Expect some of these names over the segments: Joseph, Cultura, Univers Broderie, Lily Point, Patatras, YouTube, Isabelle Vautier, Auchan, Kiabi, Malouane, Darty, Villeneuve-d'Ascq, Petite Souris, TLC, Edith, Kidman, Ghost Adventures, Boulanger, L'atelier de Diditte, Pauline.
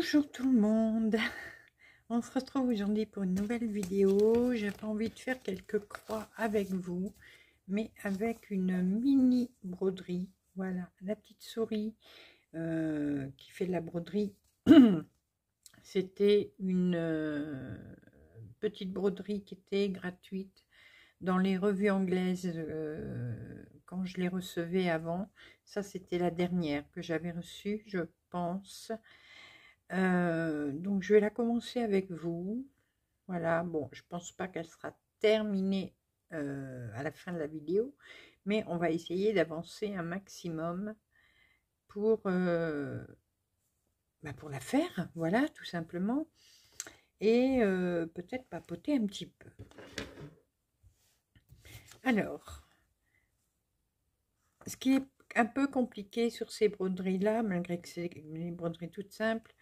Bonjour tout le monde, on se retrouve aujourd'hui pour une nouvelle vidéo. J'avais envie de faire quelques croix avec vous, mais avec une mini broderie. Voilà, la petite souris qui fait de la broderie. C'était une petite broderie qui était gratuite dans les revues anglaises quand je les recevais avant. Ça, c'était la dernière que j'avais reçue, je pense. Donc je vais la commencer avec vous. Voilà, bon, je pense pas qu'elle sera terminée à la fin de la vidéo, mais on va essayer d'avancer un maximum pour la faire, voilà, tout simplement, et peut-être papoter un petit peu. Alors, ce qui est un peu compliqué sur ces broderies là, malgré que c'est une broderie toute simple,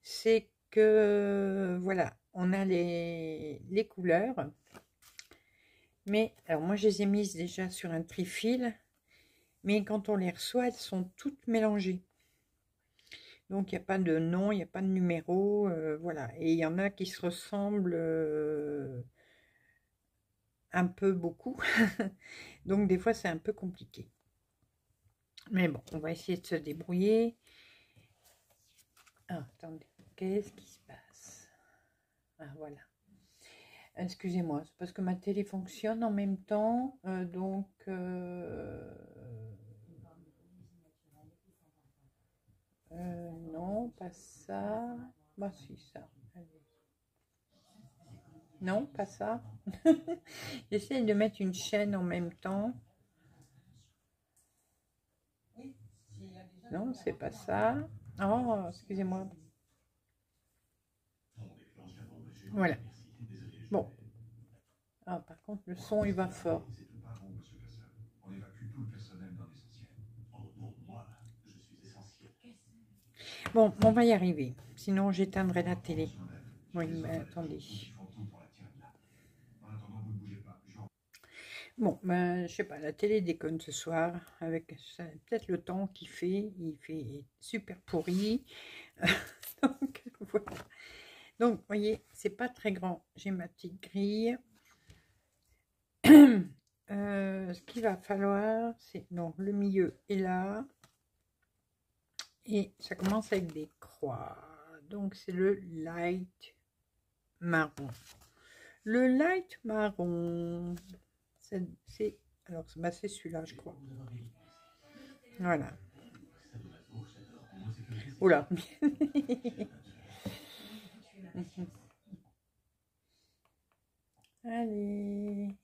c'est que voilà, on a les couleurs, mais alors moi je les ai mises déjà sur un trifil, mais quand on les reçoit, elles sont toutes mélangées, donc il n'y a pas de nom, il n'y a pas de numéro, voilà, et il y en a qui se ressemblent un peu beaucoup donc des fois c'est un peu compliqué, mais bon, on va essayer de se débrouiller. Ah, attendez, qu'est-ce qui se passe? Ah, voilà. Excusez-moi, c'est parce que ma télé fonctionne en même temps, donc... non, pas ça. Bah si, ça. Non, pas ça. J'essaie de mettre une chaîne en même temps. Non, c'est pas ça. Oh, excusez-moi. Voilà. Bon. Ah, par contre, le son, il va fort. Bon, on va y arriver. Sinon, j'éteindrai la télé. Oui, mais attendez. Bon, ben, je sais pas, la télé déconne ce soir, avec peut-être le temps qu'il fait, il fait super pourri. Donc, voilà. Donc, vous voyez, c'est pas très grand. J'ai ma petite grille. Ce qu'il va falloir, c'est... Non, le milieu est là. Et ça commence avec des croix. Donc, c'est le light marron. Le light marron... C'est alors bah c'est celui-là, je crois. Voilà. Oula. Allez.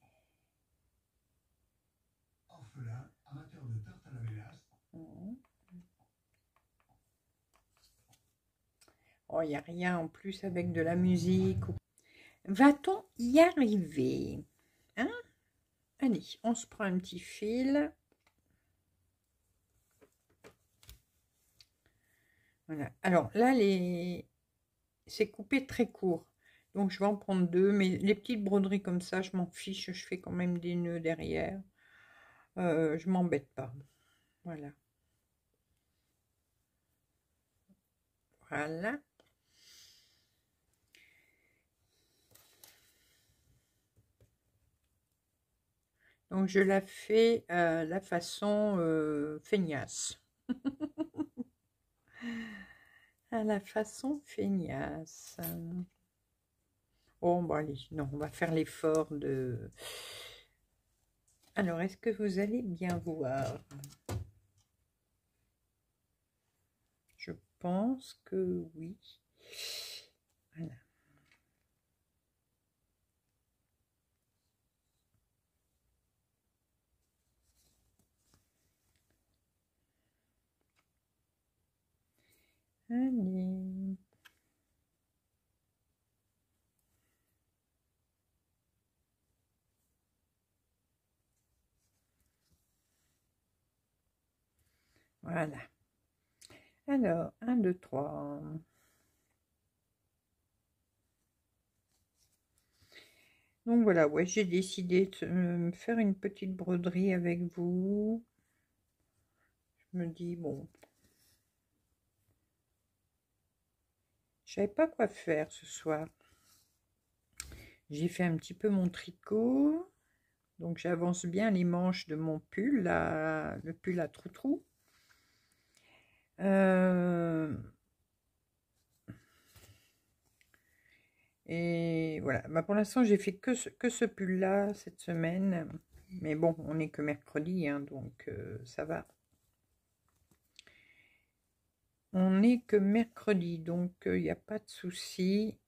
Orphelin, amateur de tarte à la mélasse. Oh, il n'y a rien en plus avec de la musique. Va-t-on y arriver? Hein? Allez, on se prend un petit fil. Voilà. Alors là, c'est coupé très court. Donc, je vais en prendre deux. Mais les petites broderies comme ça, je m'en fiche. Je fais quand même des nœuds derrière. Je m'embête pas. Voilà. Voilà. Donc, je la fais à la façon feignasse. À la façon feignasse. Oh, bon, allez, non, on va faire l'effort de... Alors, est-ce que vous allez bien voir? Je pense que oui. Voilà. Allez. Voilà. Alors, 1, 2, 3. Donc voilà, ouais, j'ai décidé de me faire une petite broderie avec vous. Je me dis, bon... Je savais pas quoi faire ce soir. J'ai fait un petit peu mon tricot. Donc j'avance bien les manches de mon pull, le pull à trou-trou. Et voilà, bah, pour l'instant j'ai fait que ce pull là cette semaine, mais bon, on n'est que mercredi, hein, donc ça va. On n'est que mercredi, donc il n'y a pas de souci.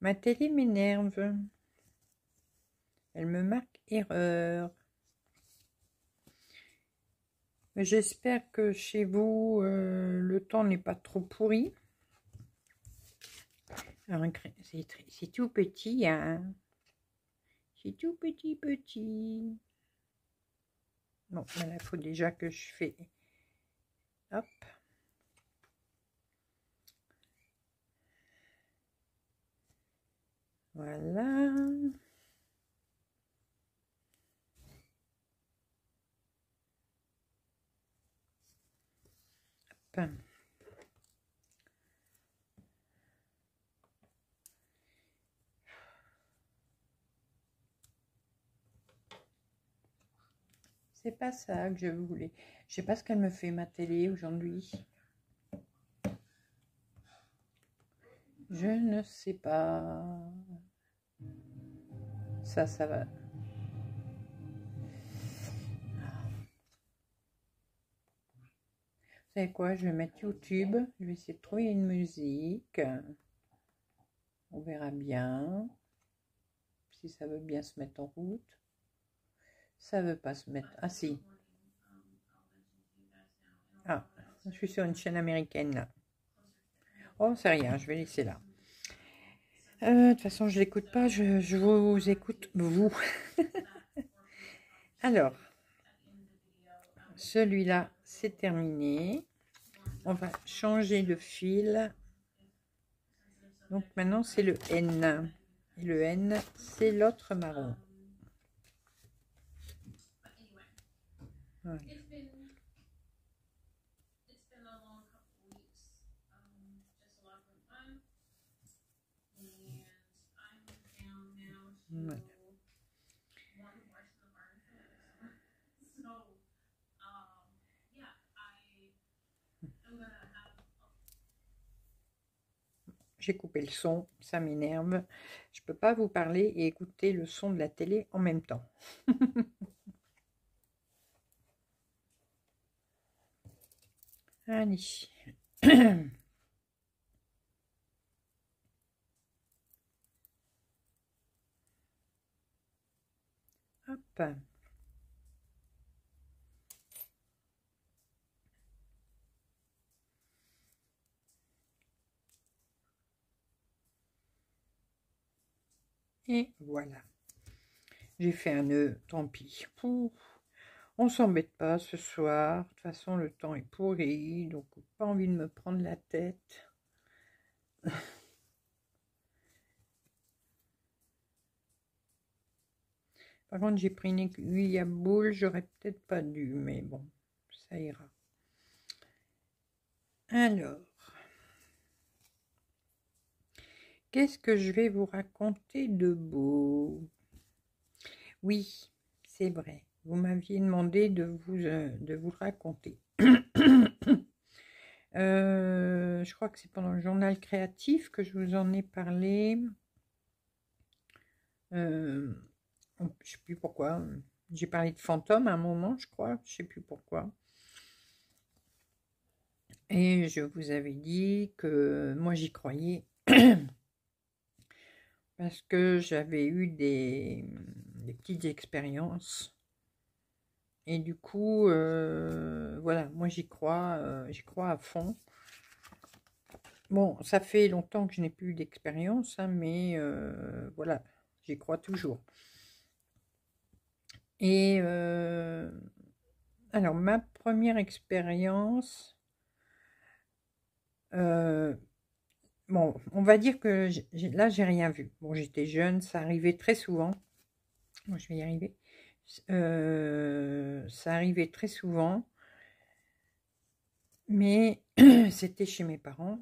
Ma télé m'énerve, elle me marque erreur. J'espère que chez vous, le temps n'est pas trop pourri. Alors, c'est tout petit, hein. C'est tout petit. Bon, là, il faut déjà que je fais... Hop. Voilà. C'est pas ça que je voulais. Je sais pas ce qu'elle me fait ma télé aujourd'hui. Je ne sais pas. Ça va. Quoi, je vais mettre YouTube, je vais essayer de trouver une musique, on verra bien si ça veut bien se mettre en route. Ça veut pas se mettre. Ah si, ah, je suis sur une chaîne américaine là. Oh, c'est rien, je vais laisser là. De toute façon je l'écoute pas, je vous écoute vous. Alors celui-là, c'est terminé. On va changer de fil. Donc maintenant, c'est le N. Et le N, c'est l'autre marron. Voilà. Voilà. J'ai coupé le son, ça m'énerve. Je peux pas vous parler et écouter le son de la télé en même temps. Allez. Hop. Et voilà, j'ai fait un nœud, tant pis. Pouf. On s'embête pas ce soir, de toute façon le temps est pourri, donc pas envie de me prendre la tête. Par contre j'ai pris une aiguille à boule, j'aurais peut-être pas dû, mais bon, ça ira. Alors, qu'est-ce que je vais vous raconter de beau? Oui, c'est vrai. Vous m'aviez demandé de vous raconter. Je crois que c'est pendant le journal créatif que je vous en ai parlé. Je ne sais plus pourquoi. J'ai parlé de fantômes à un moment, je crois. Je ne sais plus pourquoi. Et je vous avais dit que moi, j'y croyais. Parce que j'avais eu des petites expériences. Et du coup, voilà, moi j'y crois à fond. Bon, ça fait longtemps que je n'ai plus d'expérience, hein, mais voilà, j'y crois toujours. Et alors, ma première expérience... Bon, on va dire que là, j'ai rien vu. Bon, j'étais jeune, ça arrivait très souvent. Bon, je vais y arriver. Ça arrivait très souvent. mais c'était chez mes parents.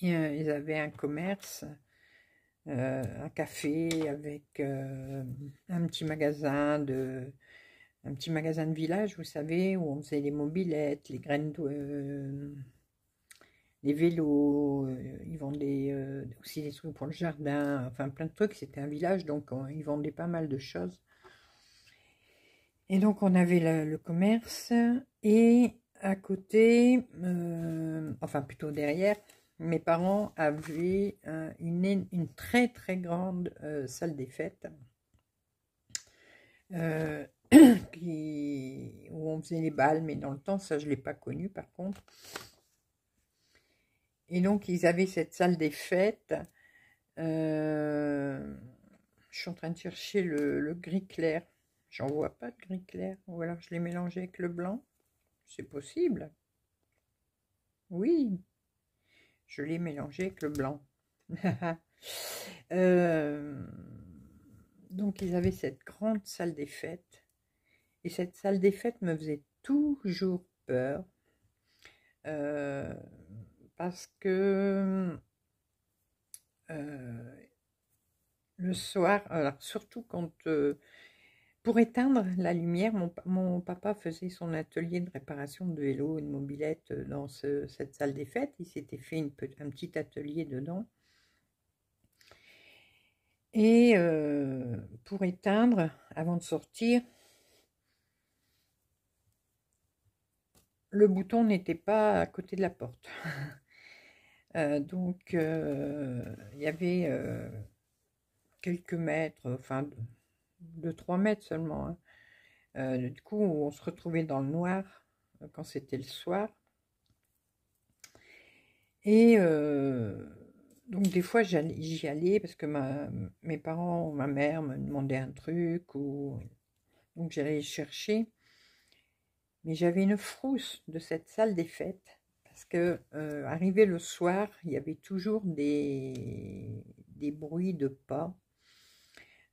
Et, ils avaient un commerce, un café avec un petit magasin de village, vous savez, où on faisait les mobilettes, les graines de les vélos, ils vendaient aussi des trucs pour le jardin, enfin plein de trucs. C'était un village, donc ils vendaient pas mal de choses. Et donc on avait le commerce, et à côté, enfin plutôt derrière, mes parents avaient une très très grande salle des fêtes où on faisait les balles, mais dans le temps, ça je ne l'ai pas connu par contre. Et donc, ils avaient cette salle des fêtes. Je suis en train de chercher le gris clair. J'en vois pas de gris clair. Ou alors, je l'ai mélangé avec le blanc. C'est possible. Oui, je l'ai mélangé avec le blanc. Donc, ils avaient cette grande salle des fêtes. Et cette salle des fêtes me faisait toujours peur. Parce que le soir, alors surtout quand, pour éteindre la lumière, mon papa faisait son atelier de réparation de vélos et de mobilettes dans cette salle des fêtes. Il s'était fait un petit atelier dedans. Et pour éteindre, avant de sortir, le bouton n'était pas à côté de la porte. Donc, il y avait quelques mètres, enfin, 2-3 mètres seulement. Hein. Du coup, on se retrouvait dans le noir quand c'était le soir. Et donc, des fois, j'y allais parce que mes parents ou ma mère me demandaient un truc. Donc, j'allais chercher. Mais j'avais une frousse de cette salle des fêtes. Parce que, arrivé le soir, il y avait toujours des bruits de pas.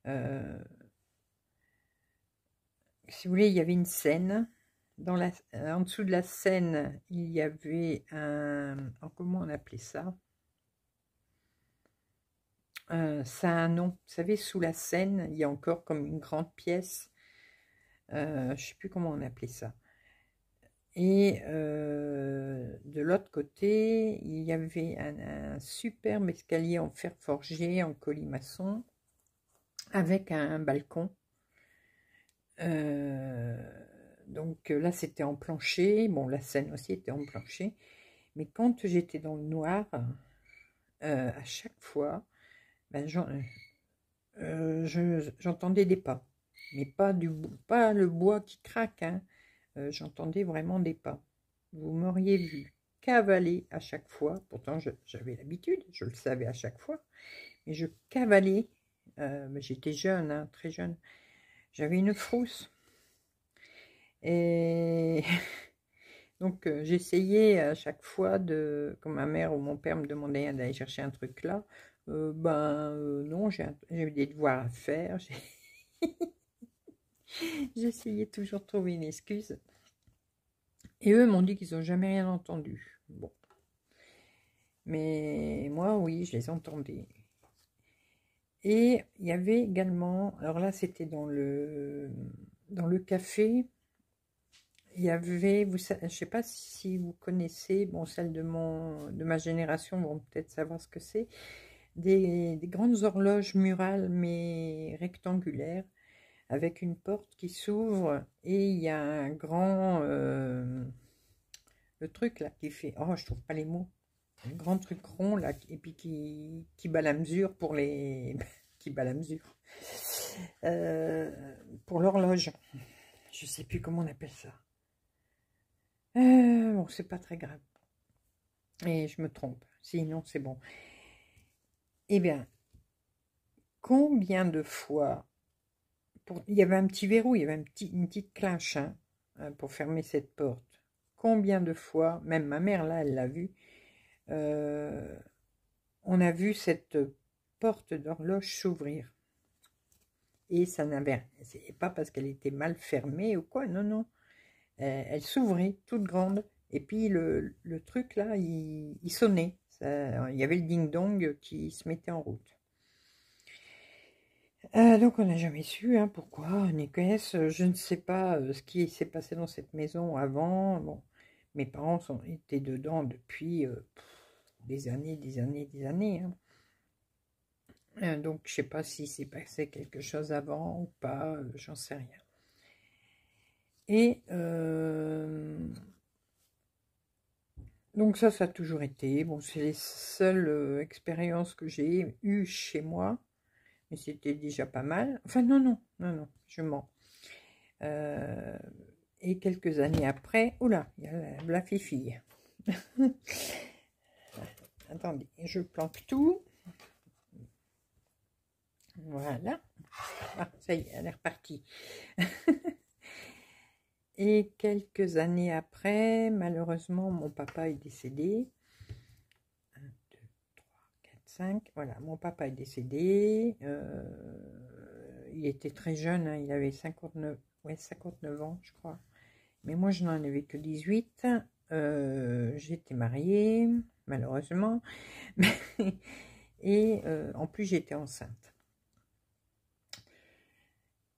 Si vous voulez, il y avait une scène. En dessous de la scène, il y avait comment on appelait ça? Ça a un nom. Vous savez, sous la scène, il y a encore comme une grande pièce. Je ne sais plus comment on appelait ça. Et de l'autre côté, il y avait un superbe escalier en fer forgé, en colimaçon, avec un balcon. Donc là, c'était en plancher. Bon, la scène aussi était en plancher. Mais quand j'étais dans le noir, à chaque fois, ben, j'entendais des pas. Mais pas le bois qui craque, hein. J'entendais vraiment des pas. Vous m'auriez vu cavaler à chaque fois. Pourtant, j'avais l'habitude, je le savais à chaque fois. Mais je cavalais. J'étais jeune, hein, très jeune. J'avais une frousse. Et donc, j'essayais à chaque fois de... Quand ma mère ou mon père me demandaient d'aller chercher un truc là, non, j'ai des devoirs à faire. J'essayais toujours de trouver une excuse. Et eux m'ont dit qu'ils n'ont jamais rien entendu. Bon. Mais moi, oui, je les entendais. Et il y avait également... Alors là, c'était dans le café. Il y avait... je ne sais pas si vous connaissez... Bon, celles de ma génération vont peut-être savoir ce que c'est. Des grandes horloges murales, mais rectangulaires, avec une porte qui s'ouvre, et il y a un grand... le truc là qui fait... Oh, je trouve pas les mots. Un grand truc rond là, et puis qui bat la mesure pour les... qui bat la mesure. Pour l'horloge. Je sais plus comment on appelle ça. Bon, c'est pas très grave. Et je me trompe. Sinon, c'est bon. Eh bien, combien de fois... il y avait un petit verrou, il y avait une petite clinche, hein, pour fermer cette porte. Combien de fois, même ma mère là, elle l'a vu, on a vu cette porte d'horloge s'ouvrir. Et ça n'avait... C'est pas parce qu'elle était mal fermée ou quoi, non, non. Elle s'ouvrait toute grande Et puis le truc là, il sonnait. Ça, il y avait le ding-dong qui se mettait en route. Donc on n'a jamais su hein, pourquoi, Nékès, je ne sais pas ce qui s'est passé dans cette maison avant. Bon, mes parents étaient dedans depuis des années. Hein. Donc je ne sais pas si s'est passé quelque chose avant ou pas, j'en sais rien. Et donc ça a toujours été. Bon, c'est les seules expériences que j'ai eues chez moi. Mais c'était déjà pas mal. Enfin, non, je mens. Et quelques années après... Oula, il y a la fifille. Attendez, je planque tout. Voilà. Ah, ça y est, elle est repartie. Et quelques années après, malheureusement, mon papa est décédé. 1, 2, 3, 4, 5. Voilà, mon papa est décédé. Il était très jeune, hein, il avait 59 ans, je crois. Mais moi, je n'en avais que 18. J'étais mariée, malheureusement. Et en plus, j'étais enceinte.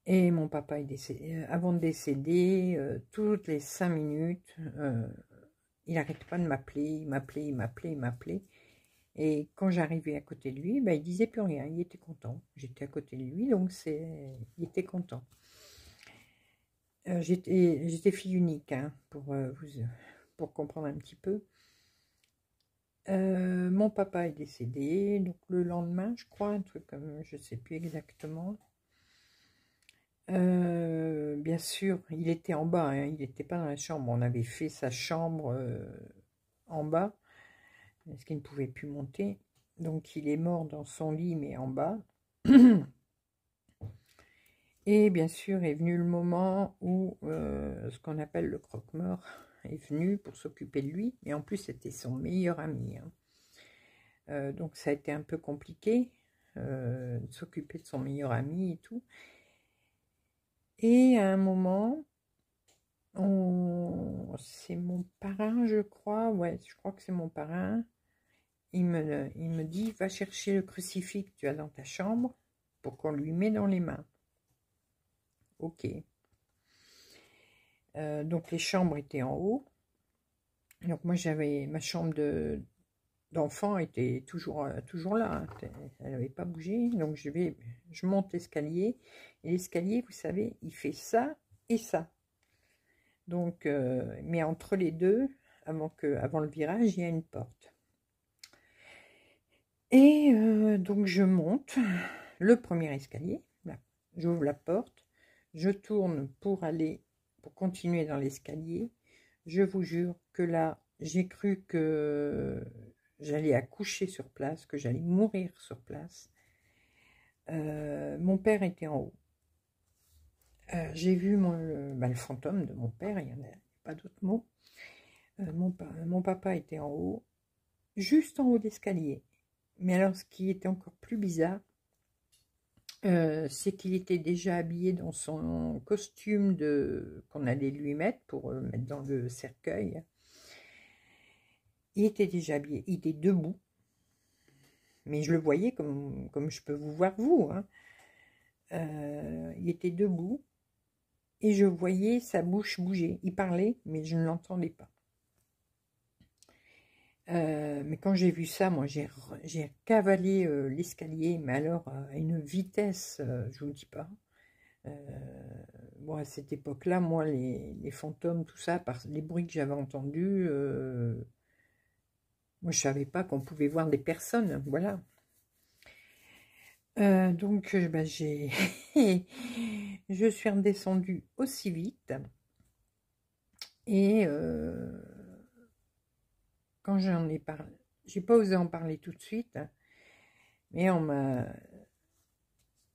Et mon papa est décédé. Avant de décéder, toutes les 5 minutes, il n'arrête pas de m'appeler, il m'appelait. Et quand j'arrivais à côté de lui, ben, il ne disait plus rien, il était content. J'étais à côté de lui, donc il était content. J'étais fille unique, hein, pour comprendre un petit peu. Mon papa est décédé, donc le lendemain, je crois, un truc comme je ne sais plus exactement. Bien sûr, il était en bas, hein, il n'était pas dans la chambre. On avait fait sa chambre en bas, parce qu'il ne pouvait plus monter. Donc, il est mort dans son lit, mais en bas. Et bien sûr, est venu le moment où ce qu'on appelle le croque-mort est venu pour s'occuper de lui. Et en plus, c'était son meilleur ami. Hein. Donc, ça a été un peu compliqué de s'occuper de son meilleur ami et tout. Et à un moment, c'est mon parrain, je crois. Ouais, je crois que c'est mon parrain. Il me dit, va chercher le crucifix que tu as dans ta chambre pour qu'on lui mette dans les mains. Ok. Donc, les chambres étaient en haut. Donc, moi, j'avais ma chambre d'enfant était toujours là, hein. Elle n'avait pas bougé, donc je monte l'escalier, et l'escalier, vous savez, il fait ça et ça, donc mais entre les deux, avant le virage, il y a une porte, et donc je monte le premier escalier, j'ouvre la porte, je tourne pour continuer dans l'escalier. Je vous jure que là, j'ai cru que j'allais accoucher sur place, que j'allais mourir sur place. Mon père était en haut. J'ai vu le fantôme de mon père, il n'y en a pas d'autre mot. Mon papa était en haut, juste en haut d'escalier. Mais alors, ce qui était encore plus bizarre, c'est qu'il était déjà habillé dans son costume qu'on allait lui mettre pour mettre dans le cercueil. Il était déjà habillé, il était debout, mais je le voyais comme je peux vous voir vous. Hein. Il était debout et je voyais sa bouche bouger. Il parlait, mais je ne l'entendais pas. Mais quand j'ai vu ça, moi j'ai cavalé l'escalier, mais alors à une vitesse, je ne vous dis pas. Bon, à cette époque-là, moi les fantômes, tout ça, les bruits que j'avais entendus... Moi, je ne savais pas qu'on pouvait voir des personnes, voilà. Donc, ben, je suis redescendue aussi vite. Et quand j'en ai parlé, j'ai pas osé en parler tout de suite. Hein, mais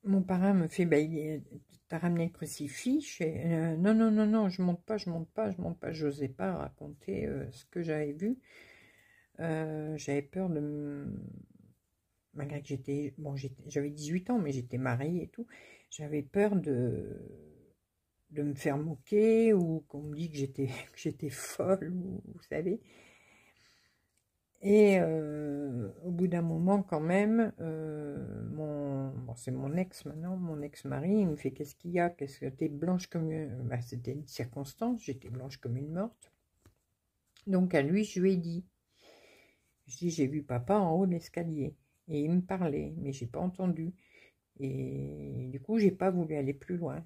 mon parrain me fait, ben, t'as ramené le crucifix. Non, je monte pas. J'osais pas raconter ce que j'avais vu. J'avais peur de... Malgré que j'étais... Bon, j'avais 18 ans, mais j'étais mariée et tout. J'avais peur de me faire moquer ou qu'on me dit que j'étais folle, ou, vous savez. Et au bout d'un moment quand même, c'est mon ex maintenant, mon ex-mari, il me fait: qu'est-ce qu'il y a? Qu'est-ce que t'es blanche comme une... Ben, c'était une circonstance, j'étais blanche comme une morte. Donc à lui, je lui ai dit, j'ai vu papa en haut de l'escalier. Et il me parlait, mais j'ai pas entendu. Et du coup, j'ai pas voulu aller plus loin.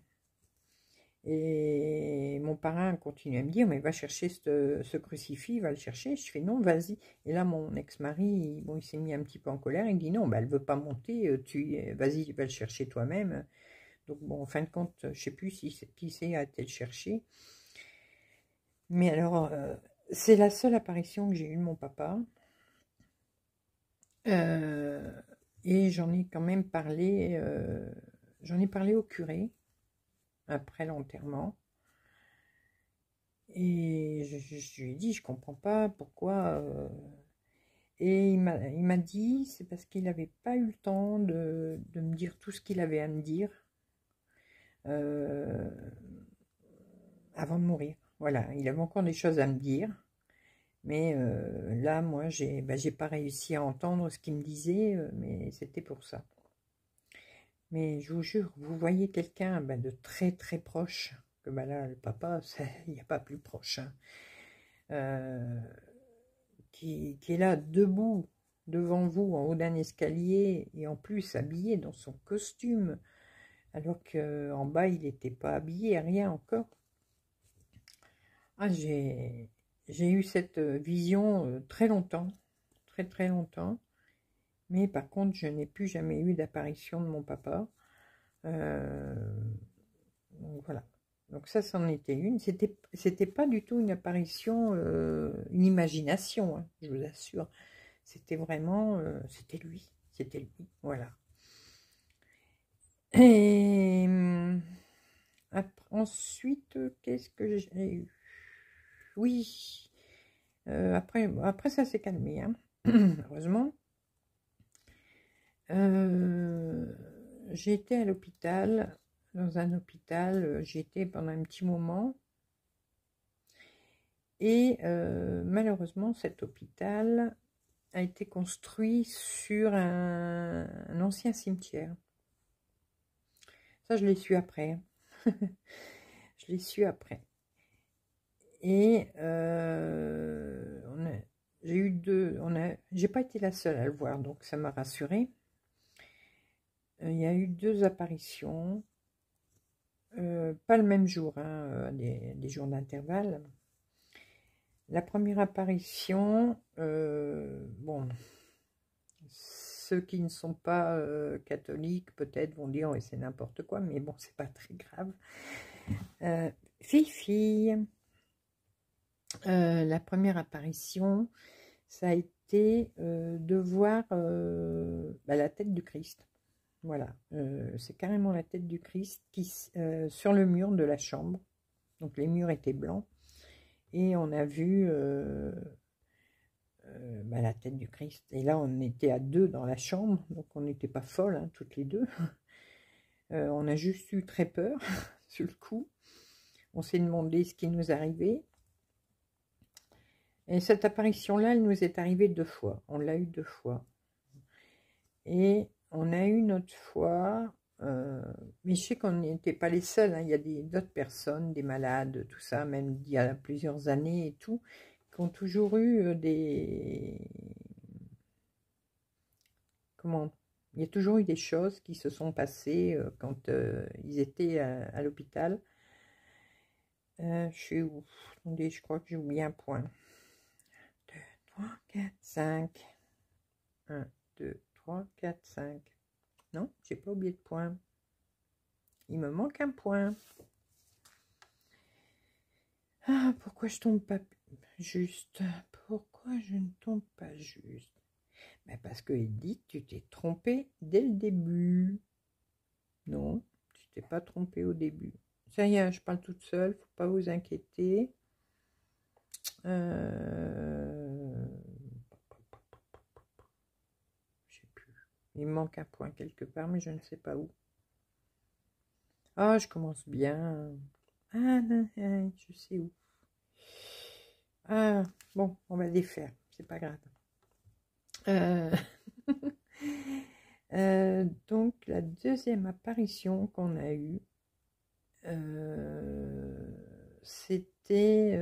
Et mon parrain continue à me dire: mais va chercher ce crucifix, va le chercher. Je fais: non, vas-y. Et là, mon ex-mari, bon, il s'est mis un petit peu en colère. Il dit: non, bah, elle veut pas monter, vas-y, va le chercher toi-même. Donc, bon, en fin de compte, je sais plus qui c'est à aller le chercher. Mais alors, c'est la seule apparition que j'ai eue de mon papa. Et j'en ai quand même parlé, au curé. Après l'enterrement, et je lui ai dit: je comprends pas pourquoi, et il m'a dit: c'est parce qu'il n'avait pas eu le temps de me dire tout ce qu'il avait à me dire avant de mourir. Voilà, il avait encore des choses à me dire, mais là moi j'ai pas réussi à entendre ce qu'il me disait, mais c'était pour ça. Mais je vous jure, vous voyez quelqu'un de très très proche, que là le papa, il n'y a pas plus proche, hein, qui est là debout devant vous en haut d'un escalier, et en plus habillé dans son costume, alors qu'en bas il n'était pas habillé, rien encore. Ah, j'ai eu cette vision très longtemps, très très longtemps. Mais par contre, je n'ai plus jamais eu d'apparition de mon papa. Donc voilà. Donc ça, c'en était une. C'était pas du tout une apparition, une imagination, hein, je vous assure. C'était vraiment... c'était lui. C'était lui. Voilà. Et après, ensuite, qu'est-ce que j'ai eu? Oui. Après, ça s'est calmé, hein. Heureusement. J'ai été à l'hôpital, dans un hôpital, j'ai été pendant un petit moment, et malheureusement cet hôpital a été construit sur un ancien cimetière. Ça, je l'ai su après. Je l'ai su après. Et j'ai eu j'ai pas été la seule à le voir, donc ça m'a rassurée. Il y a eu 2 apparitions, pas le même jour, hein, des jours d'intervalle. La première apparition, bon, ceux qui ne sont pas catholiques peut-être vont dire: oh, c'est n'importe quoi, mais bon, c'est pas très grave. La première apparition, ça a été de voir la tête du Christ. Voilà, c'est carrément la tête du Christ qui, sur le mur de la chambre. Donc les murs étaient blancs. Et on a vu la tête du Christ. Et là, on était à 2 dans la chambre. Donc on n'était pas folles, hein, toutes les 2. On a juste eu très peur, sur le coup. On s'est demandé ce qui nous arrivait. Et cette apparition-là, elle nous est arrivée 2 fois. On l'a eu 2 fois. Et... on a eu notre fois, mais je sais qu'on n'était pas les seuls, hein. Il y a d'autres personnes, des malades, tout ça, même il y a plusieurs années et tout, qui ont toujours eu des... Comment? Il y a toujours eu des choses qui se sont passées quand ils étaient à l'hôpital. Je suis où? Attendez, je crois que j'ai oublié un point. 2, 3, 4, 5. 1, 2, 3, 4, 5. Non, j'ai pas oublié de point. Il me manque un point. Ah, pourquoi je tombe pas juste? Pourquoi je ne tombe pas juste? Ben parce que, Edith, tu t'es trompée dès le début. Non, tu t'es pas trompée au début. Ça y est, je parle toute seule, faut pas vous inquiéter. Il manque un point quelque part, mais je ne sais pas où. Ah, je commence bien. Je sais où. Bon, on va les faire. C'est pas grave. Donc, la deuxième apparition qu'on a eue, c'était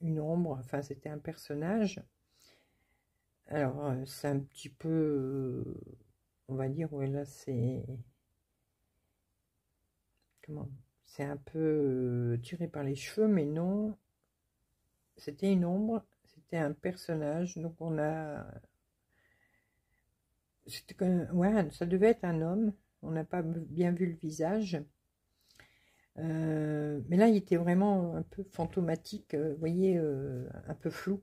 une ombre, enfin c'était un personnage. Alors c'est un petit peu, on va dire, ouais, là c'est, comment, c'est un peu tiré par les cheveux, mais non, c'était une ombre, c'était un personnage, donc on a, ouais, ça devait être un homme, on n'a pas bien vu le visage. Mais là il était vraiment un peu fantomatique, vous voyez, un peu flou,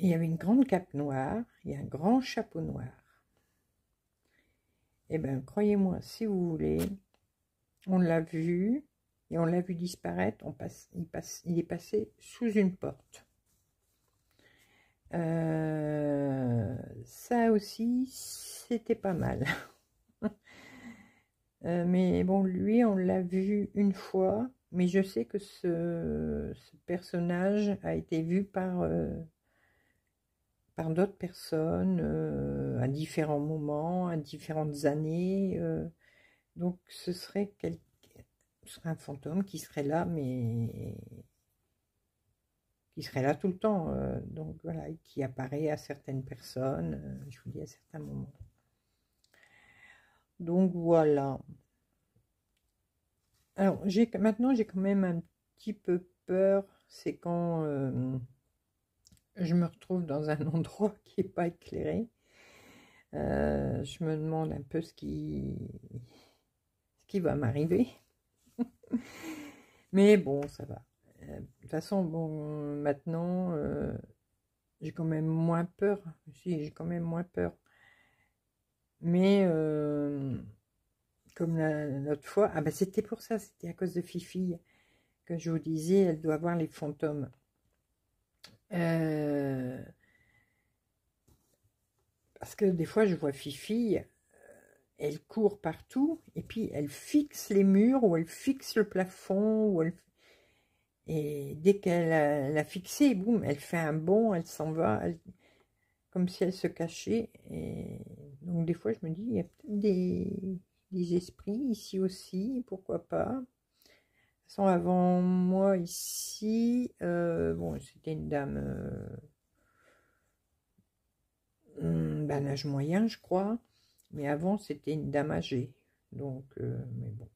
et il y avait une grande cape noire et un grand chapeau noir. Et ben croyez-moi si vous voulez, on l'a vu et on l'a vu disparaître. Il est passé sous une porte. Ça aussi c'était pas mal. Mais bon, lui, on l'a vu une fois, mais je sais que ce personnage a été vu par d'autres personnes à différents moments, à différentes années. Donc, ce serait un fantôme qui serait là, mais qui serait là tout le temps. Donc, voilà, qui apparaît à certaines personnes, je vous dis, à certains moments. Donc voilà. Alors maintenant j'ai quand même un petit peu peur, c'est quand je me retrouve dans un endroit qui n'est pas éclairé. Je me demande un peu ce qui va m'arriver. Mais bon, ça va. De toute façon, bon, maintenant j'ai quand même moins peur. Si, j'ai quand même moins peur. Mais comme l'autre fois, ah ben c'était pour ça, c'était à cause de Fifi que je vous disais, elle doit voir les fantômes. Parce que des fois je vois Fifi, elle court partout et puis elle fixe les murs ou elle fixe le plafond ou elle... et dès qu'elle l'a fixé, boum, elle fait un bond, elle s'en va, comme si elle se cachait. Et donc des fois je me dis, il y a peut-être des esprits ici aussi, pourquoi pas. De toute façon, avant moi ici, bon, c'était une dame d'un âge moyen, je crois, mais avant c'était une dame âgée, donc mais bon.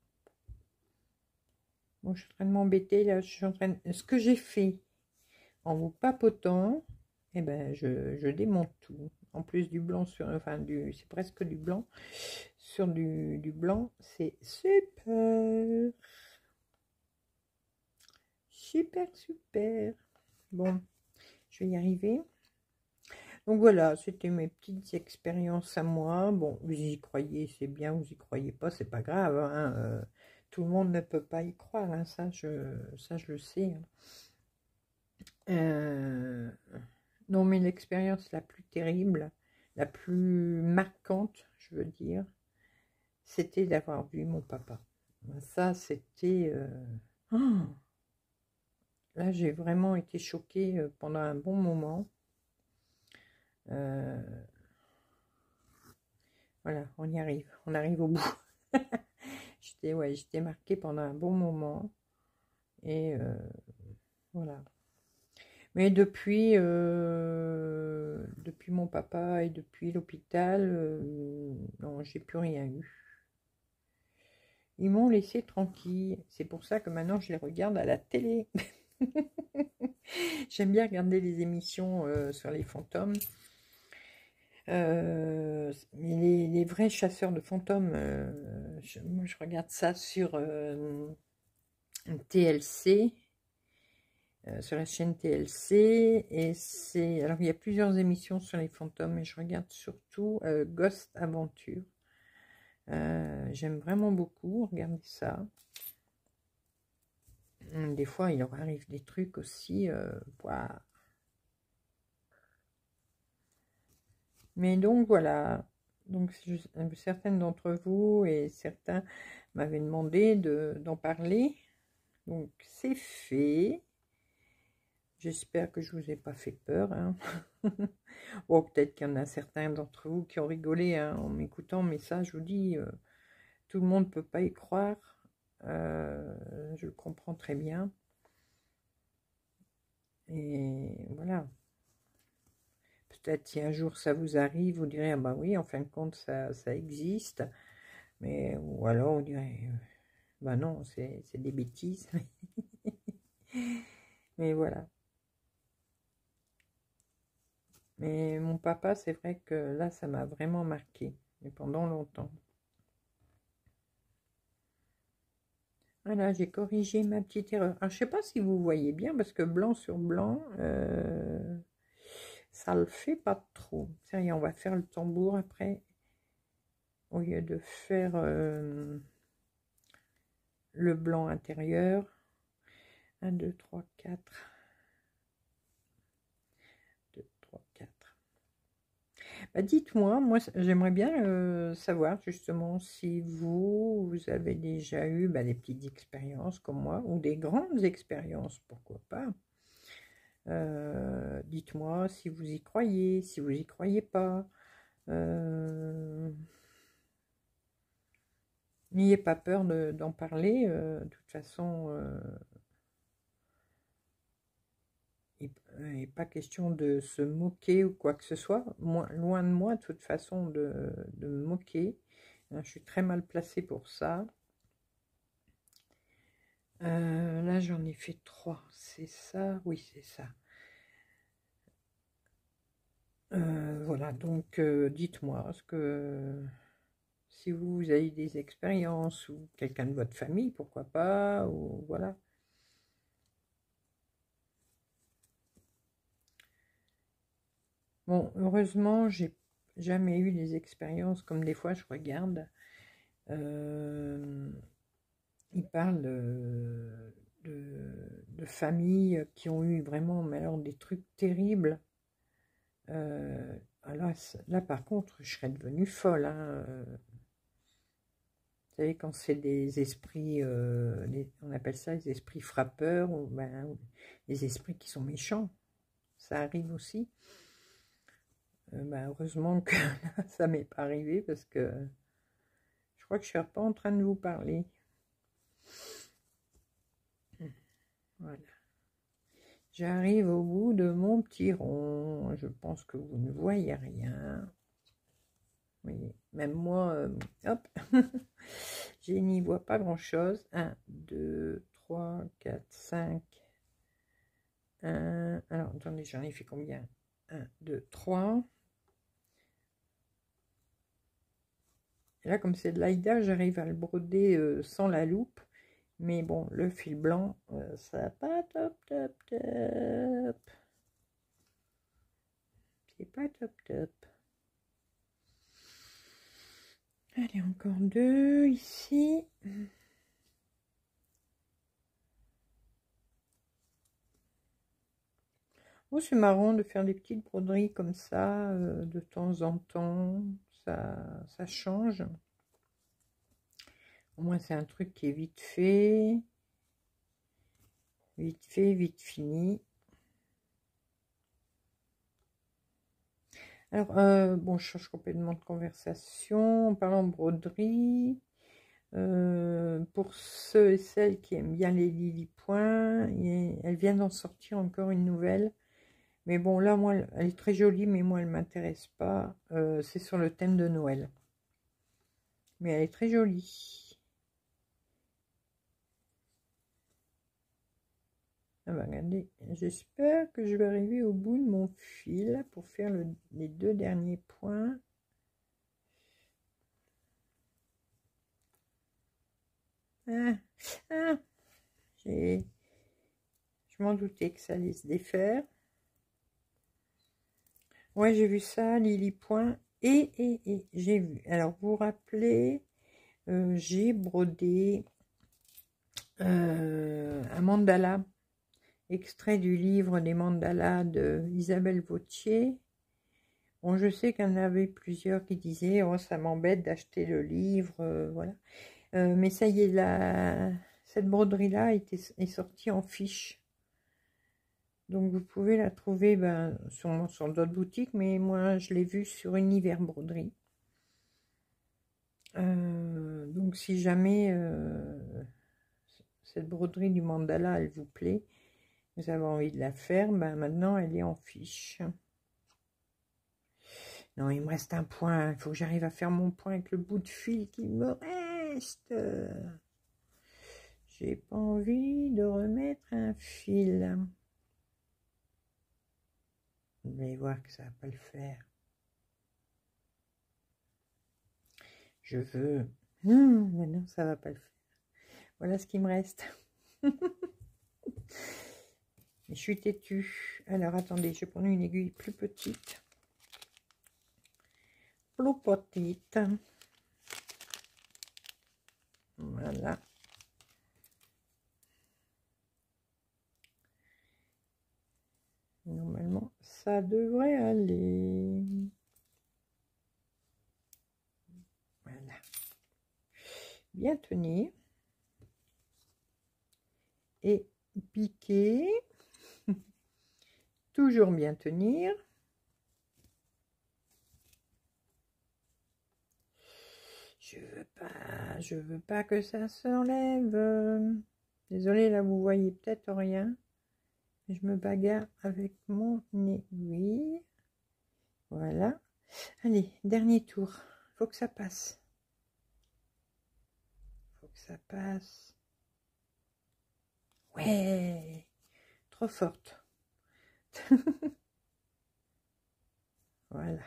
Bon, je suis en train de m'embêter là, ce que j'ai fait en vous papotant, eh ben, je démonte tout. En plus du blanc sur, enfin c'est presque du blanc sur du blanc, c'est super, super, super. Bon, je vais y arriver. Donc voilà, c'était mes petites expériences à moi. Bon, vous y croyez, c'est bien. Vous y croyez pas, c'est pas grave. Hein, tout le monde ne peut pas y croire. Hein, ça je le sais. Hein. Non, mais l'expérience la plus terrible, la plus marquante, je veux dire, c'était d'avoir vu mon papa. Ça, c'était... Oh là, j'ai vraiment été choquée pendant un bon moment. Voilà, on y arrive. On arrive au bout. J'étais marquée pendant un bon moment. Et voilà. Mais depuis mon papa et depuis l'hôpital, non, j'ai plus rien eu. Ils m'ont laissé tranquille. C'est pour ça que maintenant, je les regarde à la télé. J'aime bien regarder les émissions sur les fantômes. Mais les vrais chasseurs de fantômes, moi, je regarde ça sur TLC. Sur la chaîne TLC, et c'est, alors il y a plusieurs émissions sur les fantômes, mais je regarde surtout Ghost Adventures. J'aime vraiment beaucoup regarder ça. Des fois il leur arrive des trucs aussi, waouh. Mais donc voilà, Donc, certaines d'entre vous et certains m'avaient demandé d'en parler. Donc, c'est fait. J'espère que je ne vous ai pas fait peur. Hein. Bon, peut-être qu'il y en a certains d'entre vous qui ont rigolé hein, en m'écoutant, mais ça, je vous dis, tout le monde ne peut pas y croire. Je le comprends très bien. Et voilà. Peut-être si un jour ça vous arrive, vous direz, ah bah oui, en fin de compte, ça existe. Mais, ou alors, on dirait, bah non, c'est des bêtises. Mais voilà. Mais mon papa, c'est vrai que là, ça m'a vraiment marqué, et pendant longtemps. Voilà, j'ai corrigé ma petite erreur. Alors, je ne sais pas si vous voyez bien, parce que blanc sur blanc, ça le fait pas trop. Sérieux, on va faire le tambour après, au lieu de faire le blanc intérieur. 1, 2, 3, 4. 2, 3, 4. Bah, dites-moi, moi, j'aimerais bien savoir justement si vous avez déjà eu des petites expériences comme moi, ou des grandes expériences, pourquoi pas. Dites-moi si vous y croyez, si vous y croyez pas. N'ayez pas peur d'en parler. De toute façon, il n'est pas question de se moquer ou quoi que ce soit. Moi, loin de moi, de toute façon, de me moquer. Je suis très mal placée pour ça. Là, j'en ai fait 3. C'est ça? Oui, c'est ça. Voilà, donc dites-moi si vous avez des expériences, ou quelqu'un de votre famille, pourquoi pas, ou voilà. Bon, heureusement, j'ai jamais eu des expériences comme des fois je regarde. Il parle de familles qui ont eu vraiment, mais alors, des trucs terribles. Alors là, par contre, je serais devenue folle. Hein. Vous savez, quand c'est des esprits, on appelle ça les esprits frappeurs, ou les esprits qui sont méchants. Ça arrive aussi. Heureusement que là, ça m'est pas arrivé, parce que je crois que je suis pas en train de vous parler. Voilà. J'arrive au bout de mon petit rond. Je pense que vous ne voyez rien. Oui, même moi, hop, je n'y vois pas grand-chose. 1, 2, 3, 4, 5. 1, alors, attendez, j'en ai fait combien? 1, 2, 3. Et là, comme c'est de l'aïda, j'arrive à le broder sans la loupe. Mais bon, le fil blanc, ça va pas top, top, top. C'est pas top, top. Allez, encore 2 ici. Oh, c'est marrant de faire des petites broderies comme ça, de temps en temps. Ça change. Au moins, c'est un truc qui est vite fait. Vite fait, vite fini. Alors, bon, je change complètement de conversation. En parlant broderie, pour ceux et celles qui aiment bien les Lily Point, elles viennent d'en sortir encore une nouvelle. Mais bon, là, moi, elle est très jolie, mais moi, elle ne m'intéresse pas. C'est sur le thème de Noël. Mais elle est très jolie. Ah bah regardez, j'espère que je vais arriver au bout de mon fil pour faire les 2 derniers points. Je m'en doutais que ça allait se défaire. Ouais, j'ai vu ça, Lily Point. Et j'ai vu. Alors, vous vous rappelez, j'ai brodé un mandala. Extrait du livre des mandalas de Isabelle Vautier. Bon, je sais qu'il y en avait plusieurs qui disaient « Oh, ça m'embête d'acheter le livre, voilà. ». Mais ça y est, cette broderie-là est sortie en fiche. Donc, vous pouvez la trouver sur d'autres boutiques, mais moi, je l'ai vue sur Univers Broderie. Donc, si jamais cette broderie du mandala, elle vous plaît, vous avez envie de la faire, maintenant, elle est en fiche. Non, il me reste un point. Il faut que j'arrive à faire mon point avec le bout de fil qui me reste. J'ai pas envie de remettre un fil. Vous allez voir que ça va pas le faire. Je veux... mais non, ça va pas le faire. Voilà ce qui me reste. Je suis têtue. Alors, attendez, je vais prendre une aiguille plus petite. Petite, voilà, normalement ça devrait aller. Voilà, bien tenir et piquer. Toujours bien tenir. Je veux pas que ça s'enlève. Désolée, là vous voyez peut-être rien. Je me bagarre avec mon aiguille. Voilà. Allez, dernier tour. Faut que ça passe. Faut que ça passe. Ouais. Trop forte. Voilà.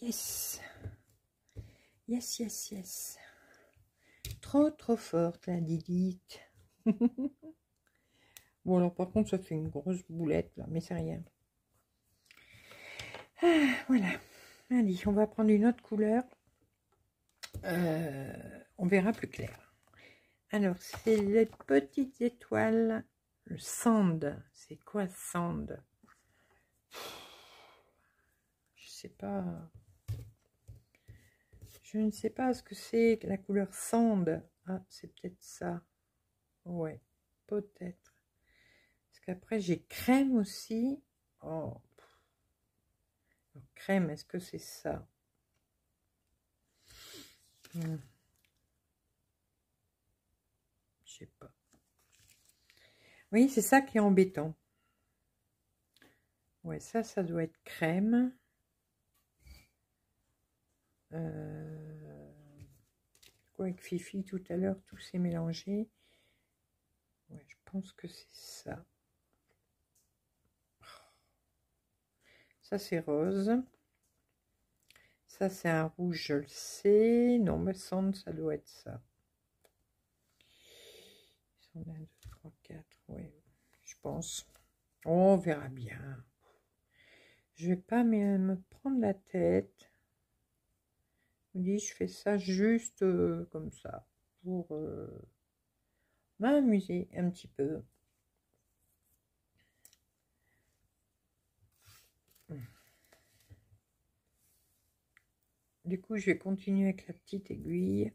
Yes. Yes, yes, yes. Trop forte, la Didite. Bon, alors, par contre, ça fait une grosse boulette, là, mais c'est rien. Ah, voilà. Allez, on va prendre une autre couleur. On verra plus clair. Alors, c'est les petites étoiles. Le sand. C'est quoi, sand? Je sais pas... Je ne sais pas ce que c'est la couleur sand. Ah, c'est peut-être ça. Ouais, peut-être. Parce qu'après, j'ai crème aussi. Oh. Alors, crème, est-ce que c'est ça? Je sais pas. Oui, c'est ça qui est embêtant. Ouais, ça doit être crème. Avec Fifi tout à l'heure, tout s'est mélangé. Ouais, je pense que c'est ça. Ça c'est rose. Ça c'est un rouge, je le sais. Non, mais sand, ça doit être ça. 1, 2, 3, 4. Ouais, je pense. On verra bien. Je vais pas me prendre la tête. Je me dis, je fais ça juste comme ça, pour m'amuser un petit peu. Du coup, je vais continuer avec la petite aiguille.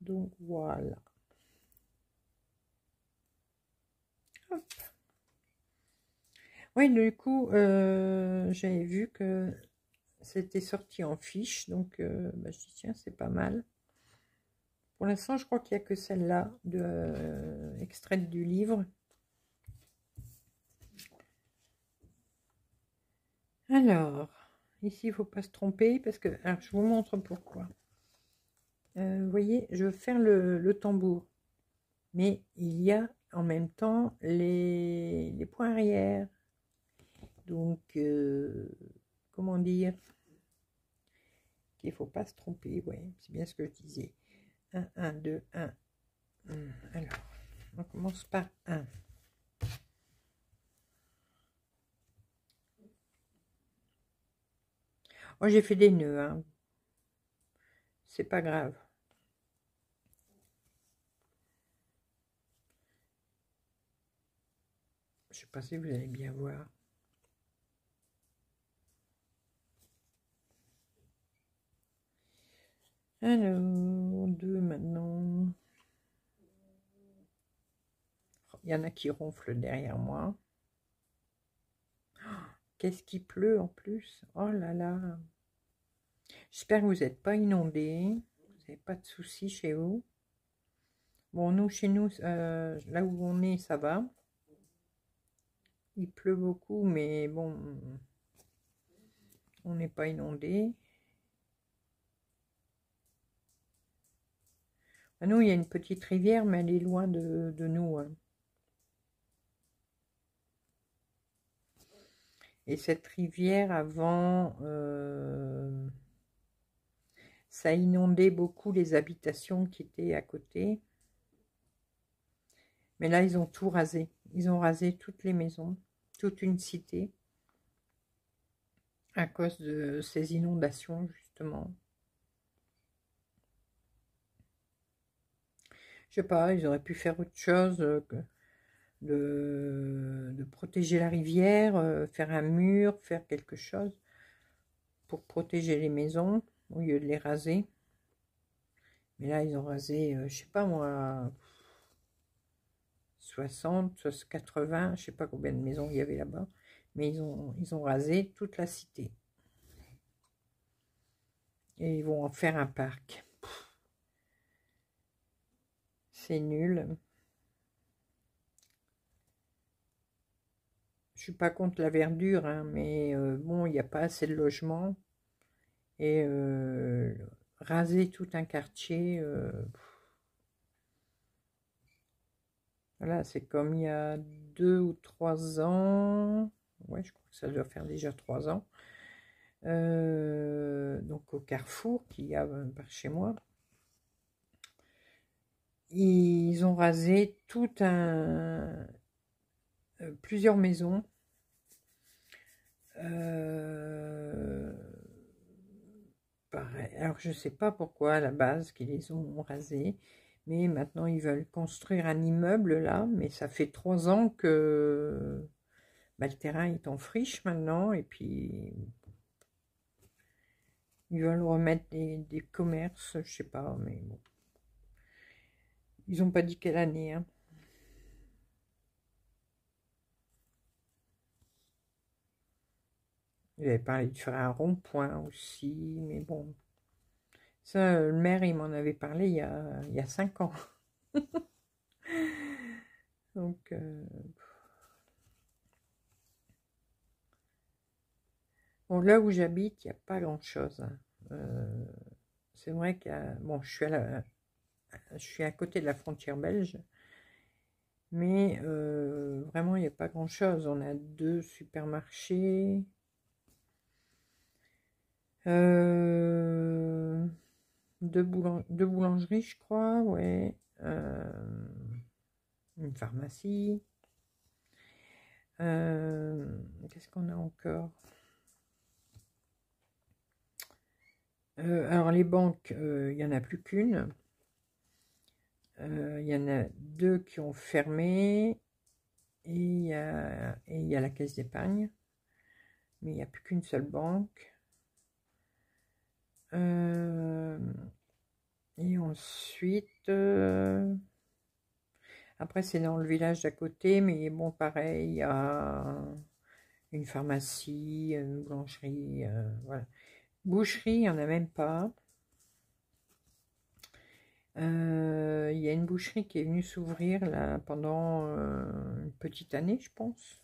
Donc, voilà. Hop. Oui, du coup, j'avais vu que c'était sorti en fiche, donc je dis tiens, c'est pas mal. Pour l'instant, je crois qu'il n'y a que celle-là, extraite du livre. Alors, ici, il ne faut pas se tromper, parce que alors, je vous montre pourquoi. Vous voyez, je veux faire le tambour, mais il y a en même temps les points arrière. Donc, comment dire, qu'il ne faut pas se tromper, ouais, c'est bien ce que je disais. 1, 1, 2, 1. Alors, on commence par 1. Oh, j'ai fait des nœuds, hein. C'est pas grave. passez, vous allez bien voir. Alors, deux maintenant. Il y en a qui ronflent derrière moi. Oh, qu'est-ce qui pleut en plus? Oh là là. J'espère que vous n'êtes pas inondés. Vous n'avez pas de soucis chez vous. Bon, nous, chez nous, là où on est, ça va. Il pleut beaucoup, mais bon, on n'est pas inondés. Ah, nous, il y a une petite rivière, mais elle est loin de nous. Hein. Et cette rivière, avant, ça inondait beaucoup les habitations qui étaient à côté. Mais là, ils ont tout rasé. Ils ont rasé toutes les maisons, toute une cité, à cause de ces inondations, justement. Je sais pas, ils auraient pu faire autre chose que de protéger la rivière, faire un mur, faire quelque chose pour protéger les maisons au lieu de les raser. Mais là, ils ont rasé, je sais pas moi, 60, 80, je sais pas combien de maisons il y avait là-bas, mais ils ont rasé toute la cité. Et ils vont en faire un parc. C'est nul. Je suis pas contre la verdure, hein, mais bon, il n'y a pas assez de logements. Et raser tout un quartier, voilà, c'est comme il y a 2 ou 3 ans. Ouais, je crois que ça doit faire déjà 3 ans. Donc au Carrefour qu'il y a par chez moi. Ils ont rasé plusieurs maisons, pareil. Alors je ne sais pas pourquoi à la base qu'ils les ont rasés, mais maintenant ils veulent construire un immeuble là, mais ça fait 3 ans que bah, le terrain est en friche maintenant, et puis ils veulent remettre des commerces, je sais pas, mais bon. Ils n'ont pas dit quelle année. Hein. Ils avaient parlé de faire un rond-point aussi, mais bon. Ça, le maire, il m'en avait parlé il y a 5 ans. Donc, bon, là où j'habite, il n'y a pas grand-chose. Hein. C'est vrai que, bon, je suis à côté de la frontière belge, mais vraiment il n'y a pas grand chose. On a 2 supermarchés, deux boulangeries je crois, ouais, une pharmacie, qu'est-ce qu'on a encore? Alors les banques, il n'y en a plus qu'une. Il y en a 2 qui ont fermé, et il y a la caisse d'épargne, mais il n'y a plus qu'une seule banque. Et ensuite, après c'est dans le village d'à côté, mais bon pareil, il y a une pharmacie, une boulangerie, voilà. Boucherie, il n'y en a même pas. Il y a une boucherie qui est venue s'ouvrir là pendant une petite année, je pense.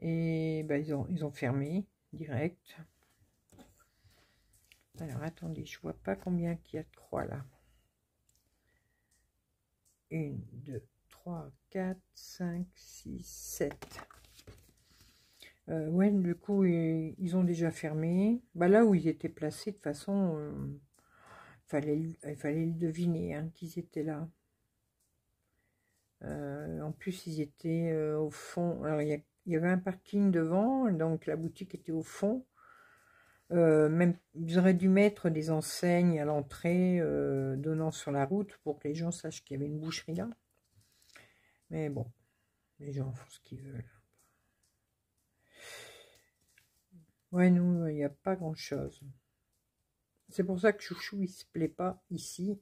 Et ben, ils ont fermé direct. Alors attendez, je vois pas combien qu'il y a de croix là. 1, 2, 3, 4, 5, 6, 7. Ouais, du coup, ils ont déjà fermé. Ben, là où ils étaient placés, de façon. Il fallait le deviner, hein, qu'ils étaient là. En plus, ils étaient au fond. Alors, il y avait un parking devant, donc la boutique était au fond. Même, ils auraient dû mettre des enseignes à l'entrée donnant sur la route pour que les gens sachent qu'il y avait une boucherie là. Mais bon, les gens font ce qu'ils veulent. Ouais, nous, il n'y a pas grand-chose. C'est pour ça que Chouchou, il ne se plaît pas ici.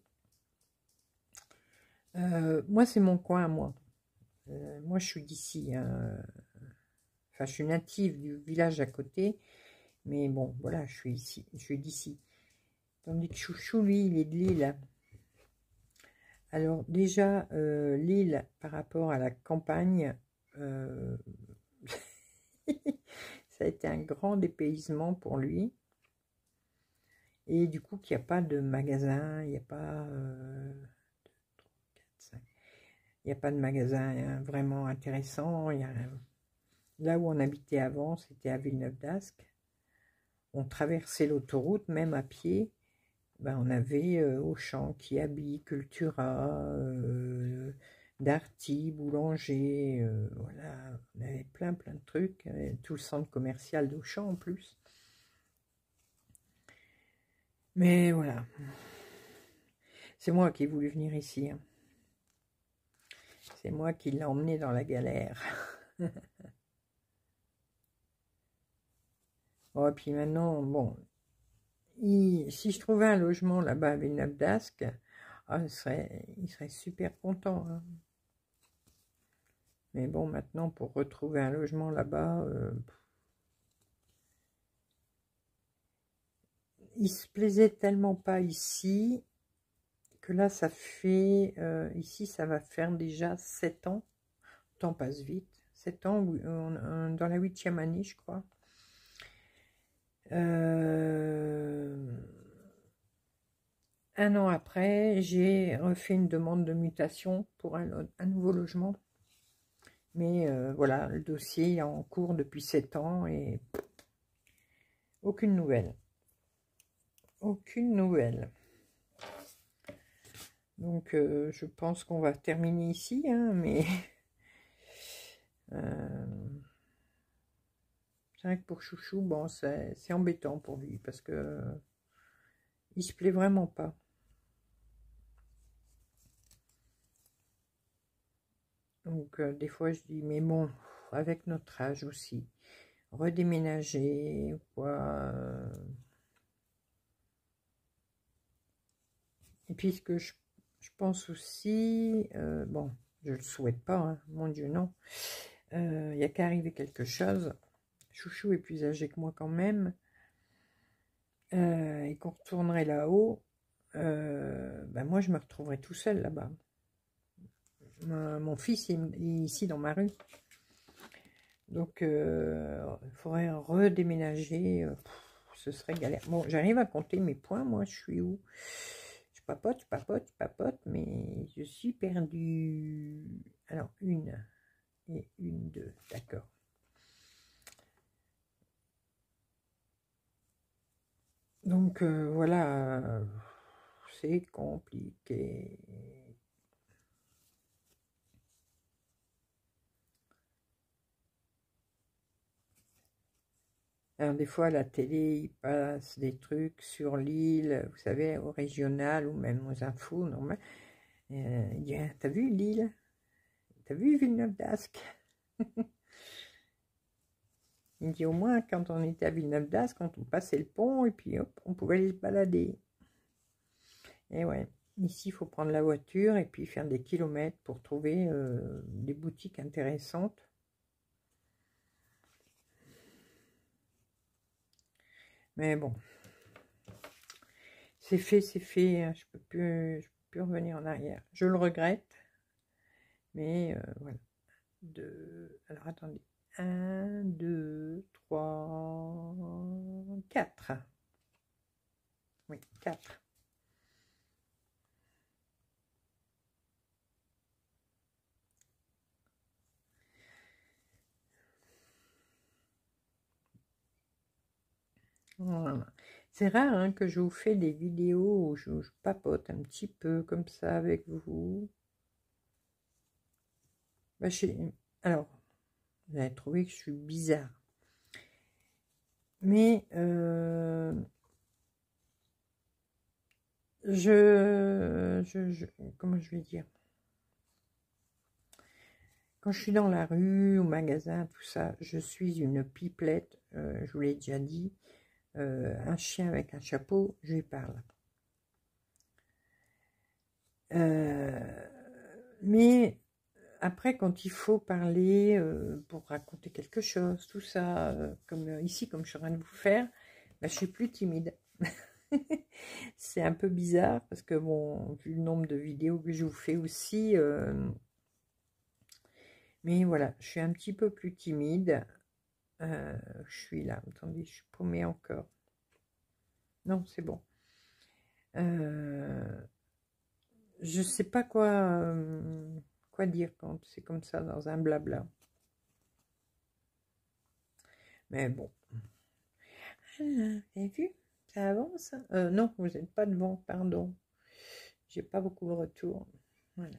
Moi, c'est mon coin, moi. Moi, je suis d'ici. Hein. Enfin, je suis native du village à côté. Mais bon, voilà, je suis ici. Je suis d'ici. Tandis que Chouchou, lui, il est de Lille. Alors, déjà, Lille, par rapport à la campagne, ça a été un grand dépaysement pour lui. Et du coup, qu'il n'y a pas de magasin, il n'y a pas... 2, 3, 4, 5. Il n'y a pas de magasin hein, vraiment intéressant. Il y a... Là où on habitait avant, c'était à Villeneuve-d'Ascq. On traversait l'autoroute, même à pied. Ben, on avait Auchan, Kiabi, Cultura, Darty, Boulanger, voilà, on avait plein de trucs, tout le centre commercial d'Auchan en plus. Mais voilà, c'est moi qui ai voulu venir ici, hein. C'est moi qui l'ai emmené dans la galère. Oh, et puis maintenant, bon... si je trouvais un logement là-bas à Villeneuve-d'Ascq, oh, il serait super content. Hein. Mais bon, maintenant, pour retrouver un logement là-bas, il se plaisait tellement pas ici, que là, ça fait, ici, ça va faire déjà 7 ans. Le temps passe vite. 7 ans, dans la 8e année, je crois. Un an après, j'ai refait une demande de mutation pour un nouveau logement. Mais voilà, le dossier est en cours depuis 7 ans et aucune nouvelle. Aucune nouvelle. Donc, je pense qu'on va terminer ici, hein, mais... C'est vrai que pour Chouchou, bon, c'est embêtant pour lui, parce que il se plaît vraiment pas. Donc, des fois, je dis, mais bon, avec notre âge aussi, redéménager, quoi. Et puis, ce que je pense aussi, bon, je le souhaite pas, hein, mon Dieu, non. Il n'y a qu'à arriver quelque chose. Chouchou est plus âgé que moi quand même, et qu'on retournerait là-haut, ben moi je me retrouverais tout seul là-bas. Mon fils est ici dans ma rue, donc il faudrait redéménager, ce serait galère. Bon, j'arrive à compter mes points, moi je suis où? Je papote, papote, papote, mais je suis perdue. Alors, 1 et 1, 2, d'accord. Donc, voilà, c'est compliqué. Alors, des fois, à la télé, il passe des trucs sur l'île, vous savez, au régional ou même aux infos, normal. Il dit, t'as vu l'île? T'as vu Villeneuve-d'Ascq? Il dit au moins, quand on était à Villeneuve-d'Ascq, quand on passait le pont, et puis hop, on pouvait aller se balader. Et ouais, ici, il faut prendre la voiture et puis faire des kilomètres pour trouver des boutiques intéressantes. Mais bon, c'est fait, hein, je peux plus revenir en arrière. Je le regrette, mais voilà. Alors, attendez. 1, 2, 3, 4. Oui, 4. Voilà. C'est rare hein, que je vous fais des vidéos où je papote un petit peu comme ça avec vous. Bah, alors, vous allez trouver que je suis bizarre. Mais comment je vais dire? Quand je suis dans la rue, au magasin, tout ça, je suis une pipelette. je vous l'ai déjà dit, un chien avec un chapeau, je lui parle. Mais après, quand il faut parler pour raconter quelque chose, tout ça, comme ici, comme je suis en train de vous faire, bah, je suis plus timide. C'est un peu bizarre, parce que, bon, vu le nombre de vidéos que je vous fais aussi, mais voilà, je suis un petit peu plus timide. Je suis là, attendez, je suis paumée encore. Non, c'est bon. Je sais pas quoi dire quand c'est comme ça dans un blabla. Mais bon. Ah, vous avez vu? Ça avance? Non, vous n'êtes pas devant, pardon. J'ai pas beaucoup de retour. Voilà.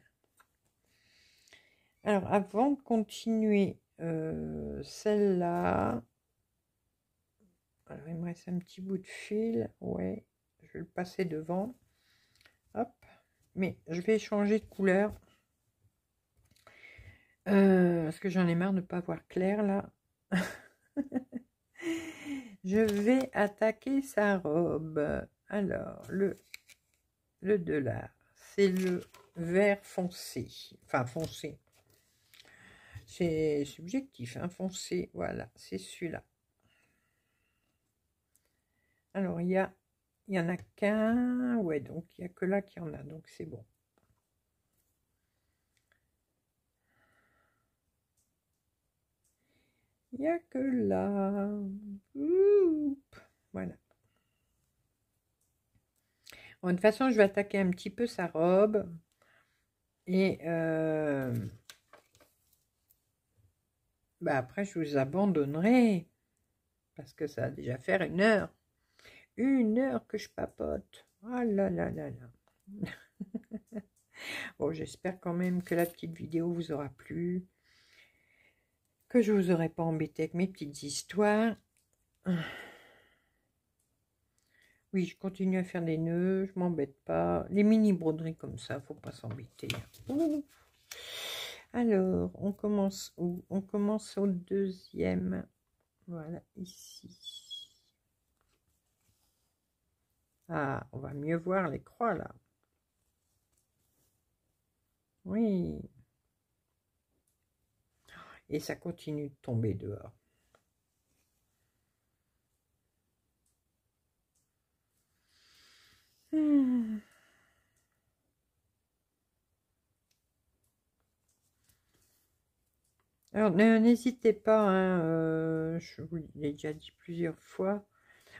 Alors, avant de continuer celle-là, alors il me reste un petit bout de fil. Ouais, je vais le passer devant. Hop. Mais je vais changer de couleur. Parce que j'en ai marre de ne pas voir clair là. Je vais attaquer sa robe. Alors, le $2, c'est le vert foncé. Enfin, foncé. C'est subjectif, hein, foncé. Voilà, c'est celui-là. Alors, il y en a qu'un. Ouais, donc il n'y a que là qu'il y en a. Donc, c'est bon. Il n'y a que là. Oup. Voilà. Bon, de toute façon, je vais attaquer un petit peu sa robe. Et bah après, je vous abandonnerai. Parce que ça va déjà faire 1 heure. 1 heure que je papote. Ah là là là là. Bon, j'espère quand même que la petite vidéo vous aura plu. Que je vous aurais pas embêté avec mes petites histoires. Oui, je continue à faire des nœuds, je m'embête pas. Les mini broderies comme ça, faut pas s'embêter. Alors, on commence où? On commence au deuxième. Voilà, ici. Ah, on va mieux voir les croix là. Oui. Et ça continue de tomber dehors. Alors, n'hésitez pas, hein, je vous l'ai déjà dit plusieurs fois.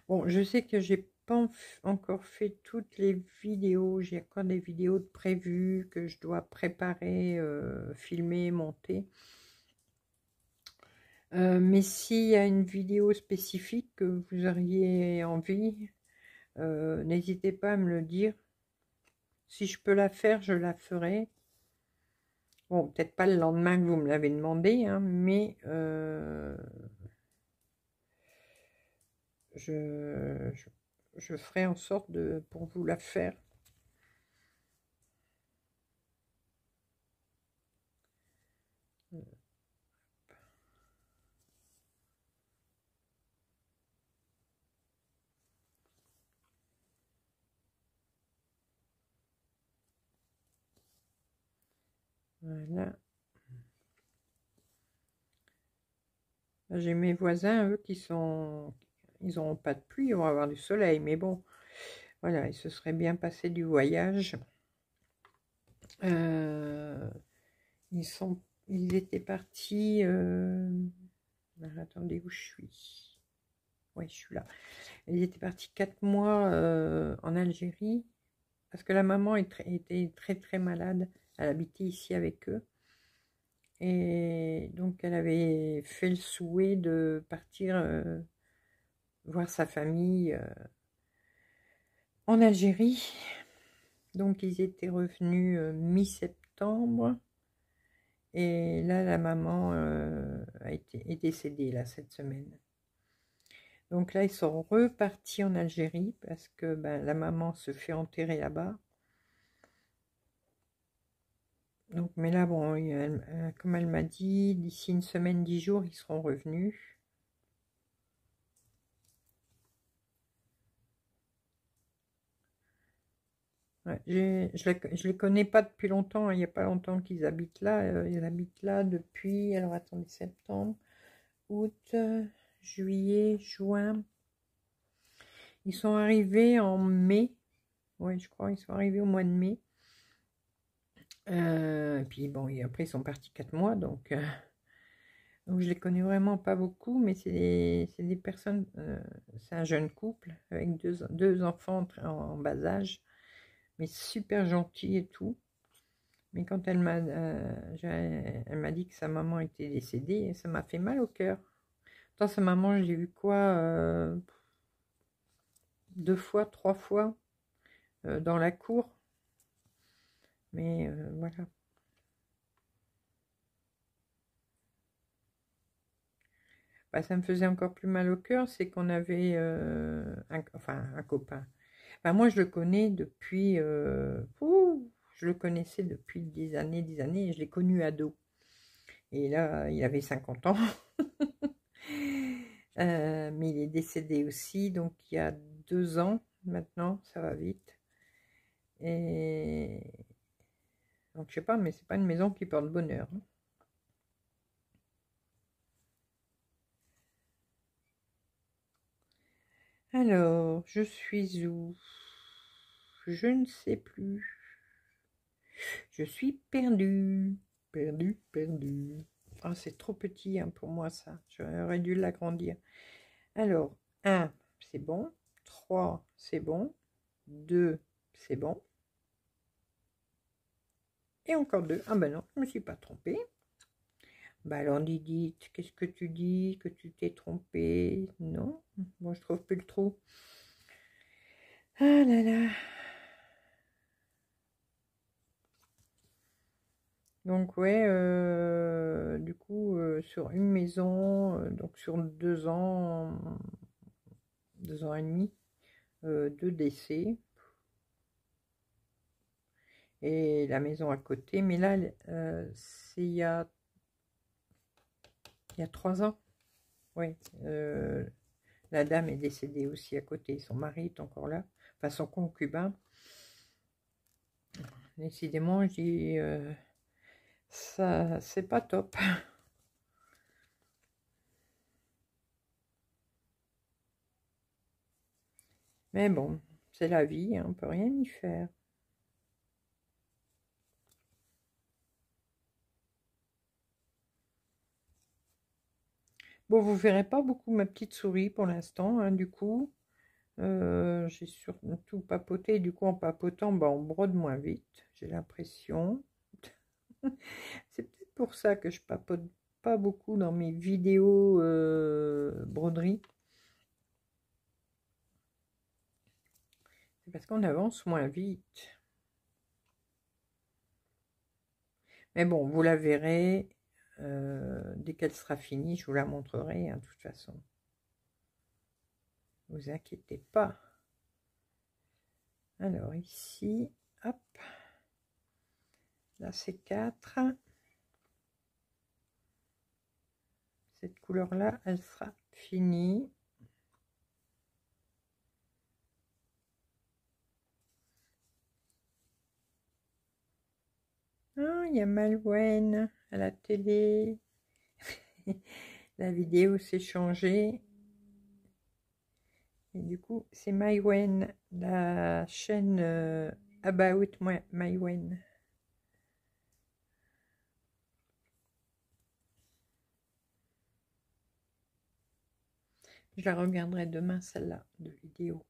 Bon, je sais que j'ai pas encore fait toutes les vidéos. J'ai encore des vidéos de prévues que je dois préparer, filmer, monter. Mais s'il y a une vidéo spécifique que vous auriez envie, n'hésitez pas à me le dire. Si je peux la faire, je la ferai. Bon, peut-être pas le lendemain que vous me l'avez demandé, hein, mais je ferai en sorte de pour vous la faire. Voilà. J'ai mes voisins, eux, qui sont... Ils n'auront pas de pluie, ils vont avoir du soleil. Mais bon, voilà, ils se seraient bien passés du voyage. Ils étaient partis... Alors, attendez, où je suis? Ouais, je suis là. Ils étaient partis 4 mois en Algérie. Parce que la maman était très, très malade. Elle habitait ici avec eux. Et donc, elle avait fait le souhait de partir voir sa famille en Algérie. Donc, ils étaient revenus mi-septembre. Et là, la maman est décédée, là, cette semaine. Donc là, ils sont repartis en Algérie parce que ben, la maman se fait enterrer là-bas. Donc, mais là, bon, comme elle m'a dit, d'ici 1 semaine, 10 jours, ils seront revenus. Je les connais pas depuis longtemps. Il n'y a pas longtemps qu'ils habitent là. Ils habitent là depuis... Alors, attendez, septembre, août, juillet, juin. Ils sont arrivés en mai. Oui, je crois, ils sont arrivés au mois de mai. Et puis, bon, et après, ils sont partis 4 mois. Donc je les connais vraiment pas beaucoup. Mais c'est des personnes... c'est un jeune couple avec deux enfants en bas âge. Mais super gentille et tout. Mais quand elle m'a dit que sa maman était décédée, ça m'a fait mal au cœur. Pourtant, sa maman, j'ai vu quoi 2 fois, 3 fois dans la cour. Mais voilà. Bah, ça me faisait encore plus mal au cœur, c'est qu'on avait un copain. Ben moi, je le connais depuis, je le connaissais depuis des années, et je l'ai connu ado. Et là, il avait 50 ans. Mais il est décédé aussi, donc il y a 2 ans maintenant, ça va vite. Et donc, je sais pas, mais c'est pas une maison qui porte bonheur. Hein. Alors, je suis où? Je ne sais plus. Je suis perdue. Perdue. Ah, c'est trop petit hein, pour moi, ça. J'aurais dû l'agrandir. Alors, 1, c'est bon. 3, c'est bon. 2, c'est bon. Et encore 2. Ah ben non, je ne me suis pas trompée. Bah alors Didite, qu'est-ce que tu dis? Que tu t'es trompée? Non? Bon, je trouve plus le trou. Ah là là. Donc ouais, du coup, sur une maison, donc sur 2 ans, 2 ans et demi, 2 décès. Et la maison à côté, mais là, c'est il y a 3 ans, oui, la dame est décédée aussi à côté, son mari est encore là, enfin son concubin. Décidément, je dis, ça, c'est pas top. Mais bon, c'est la vie, hein, on peut rien y faire. Bon, vous verrez pas beaucoup ma petite souris pour l'instant, hein, du coup. J'ai surtout papoté, du coup en papotant, ben, on brode moins vite, j'ai l'impression. C'est peut-être pour ça que je papote pas beaucoup dans mes vidéos broderie. C'est parce qu'on avance moins vite. Mais bon, vous la verrez. Dès qu'elle sera finie, je vous la montrerai, hein, de toute façon. Ne vous inquiétez pas. Alors, ici, hop. Là, c'est 4. Cette couleur-là, elle sera finie. Ah, il y a Malouane à la télé. La vidéo s'est changée. Et du coup, c'est Malouane, la chaîne About Malouane. Je la regarderai demain, celle-là, de vidéo.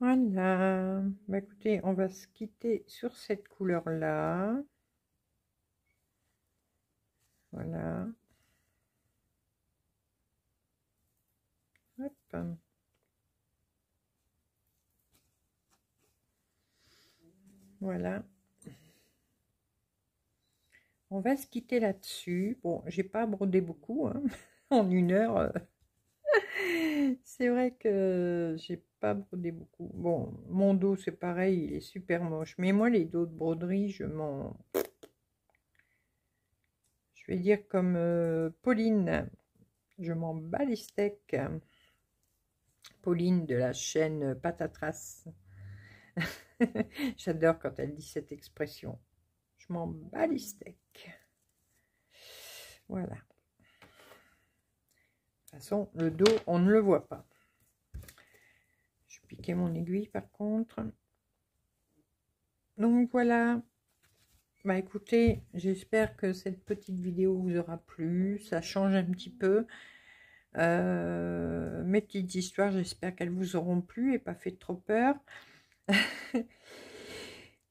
Voilà, bah écoutez, on va se quitter sur cette couleur-là. Voilà. Hop. Voilà. On va se quitter là-dessus. Bon, j'ai pas brodé beaucoup, hein. En 1 heure. C'est vrai que j'ai pas brodé beaucoup. Bon, mon dos, c'est pareil, il est super moche. Mais moi, les dos de broderie, je vais dire comme Pauline. je m'en bats les steaks. Pauline de la chaîne Patatras. J'adore quand elle dit cette expression. Je m'en bats les steaks. Voilà. De toute façon, le dos, on ne le voit pas. Je piquais mon aiguille, par contre. Donc, voilà. Bah, écoutez, j'espère que cette petite vidéo vous aura plu. Ça change un petit peu. Mes petites histoires, j'espère qu'elles vous auront plu et pas fait trop peur.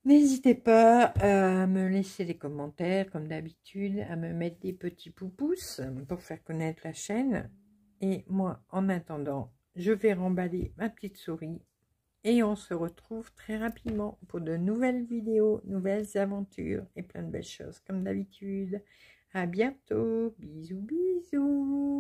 N'hésitez pas à me laisser des commentaires, comme d'habitude, à me mettre des petits pouces pour faire connaître la chaîne. Et moi, en attendant, je vais remballer ma petite souris et on se retrouve très rapidement pour de nouvelles vidéos, nouvelles aventures et plein de belles choses, comme d'habitude. À bientôt, bisous, bisous.